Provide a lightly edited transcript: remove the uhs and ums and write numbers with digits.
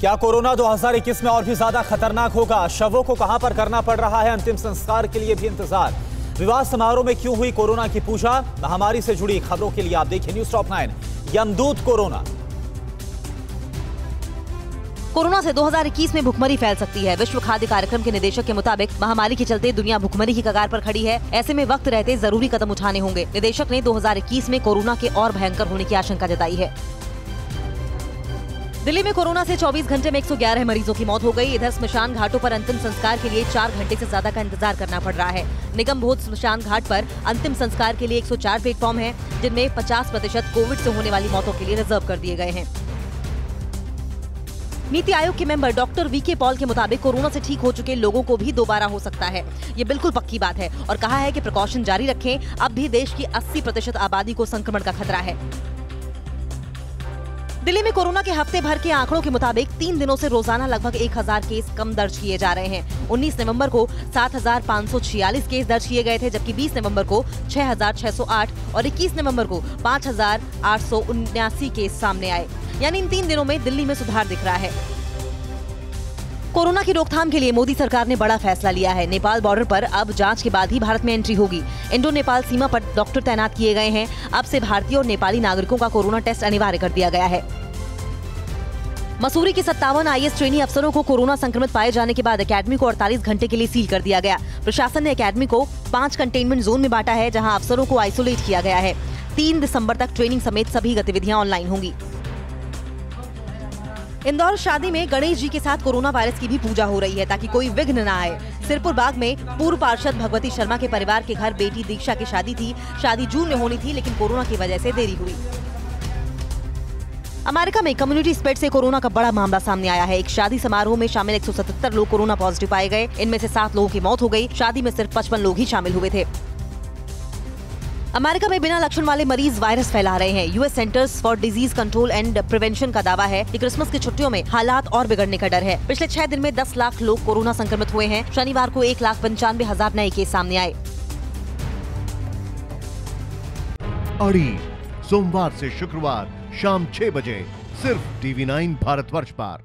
क्या कोरोना 2021 में और भी ज्यादा खतरनाक होगा? शवों को कहां पर करना पड़ रहा है? अंतिम संस्कार के लिए भी इंतजार। विवाह समारोह में क्यों हुई कोरोना की पूजा? महामारी से जुड़ी खबरों के लिए आप देखिए न्यूज टॉप 9। यमदूत कोरोना। कोरोना से 2021 में भुखमरी फैल सकती है। विश्व खाद्य कार्यक्रम के निदेशक के मुताबिक महामारी के चलते दुनिया भुखमरी की कगार पर खड़ी है। ऐसे में वक्त रहते जरूरी कदम उठाने होंगे। निदेशक ने 2021 में कोरोना के और भयंकर होने की आशंका जताई है। दिल्ली में कोरोना से 24 घंटे में 111 मरीजों की मौत हो गई। इधर स्मशान घाटों पर अंतिम संस्कार के लिए 4 घंटे से ज्यादा का इंतजार करना पड़ रहा है। निगम बोध स्मशान घाट पर अंतिम संस्कार के लिए 104 प्लेटफॉर्म है, जिनमें 50% कोविड से होने वाली मौतों के लिए रिजर्व कर दिए गए हैं। नीति आयोग के मेंबर डॉक्टर वीके पॉल के मुताबिक कोरोना से ठीक हो चुके लोगों को भी दोबारा हो सकता है, ये बिल्कुल पक्की बात है। और कहा है कि प्रिकॉशन जारी रखें। अब भी देश की 80% आबादी को संक्रमण का खतरा है। दिल्ली में कोरोना के हफ्ते भर के आंकड़ों के मुताबिक 3 दिनों से रोजाना लगभग 1000 केस कम दर्ज किए जा रहे हैं। 19 नवंबर को 7546 केस दर्ज किए गए थे, जबकि 20 नवंबर को 6608 और 21 नवंबर को 5879 केस सामने आए। यानी इन 3 दिनों में दिल्ली में सुधार दिख रहा है। कोरोना की रोकथाम के लिए मोदी सरकार ने बड़ा फैसला लिया है। नेपाल बॉर्डर पर अब जांच के बाद ही भारत में एंट्री होगी। इंडो नेपाल सीमा पर डॉक्टर तैनात किए गए हैं। अब से भारतीय और नेपाली नागरिकों का कोरोना टेस्ट अनिवार्य कर दिया गया है। मसूरी के 57 IAS ट्रेनी अफसरों को कोरोना संक्रमित पाए जाने के बाद अकेडमी को 48 घंटे के लिए सील कर दिया गया। प्रशासन ने अकेडमी को 5 कंटेनमेंट जोन में बांटा है, जहाँ अफसरों को आइसोलेट किया गया है। 3 दिसंबर तक ट्रेनिंग समेत सभी गतिविधियाँ ऑनलाइन होंगी। इंदौर शादी में गणेश जी के साथ कोरोना वायरस की भी पूजा हो रही है, ताकि कोई विघ्न न आए। सिरपुर बाग में पूर्व पार्षद भगवती शर्मा के परिवार के घर बेटी दीक्षा की शादी थी। शादी जून में होनी थी, लेकिन कोरोना की वजह से देरी हुई। अमेरिका में कम्युनिटी स्प्रेड से कोरोना का बड़ा मामला सामने आया है। एक शादी समारोह में शामिल 177 लोग कोरोना पॉजिटिव पाए गए। इनमें से 7 लोगों की मौत हो गई। शादी में सिर्फ 55 लोग ही शामिल हुए थे। अमेरिका में बिना लक्षण वाले मरीज वायरस फैला रहे हैं। US centers for disease control and prevention का दावा है कि क्रिसमस की छुट्टियों में हालात और बिगड़ने का डर है। पिछले 6 दिन में 10 लाख लोग कोरोना संक्रमित हुए हैं। शनिवार को 1,95,000 नए केस सामने आए। अड़ी सोमवार से शुक्रवार शाम 6 बजे सिर्फ TV9 भारतवर्ष पर।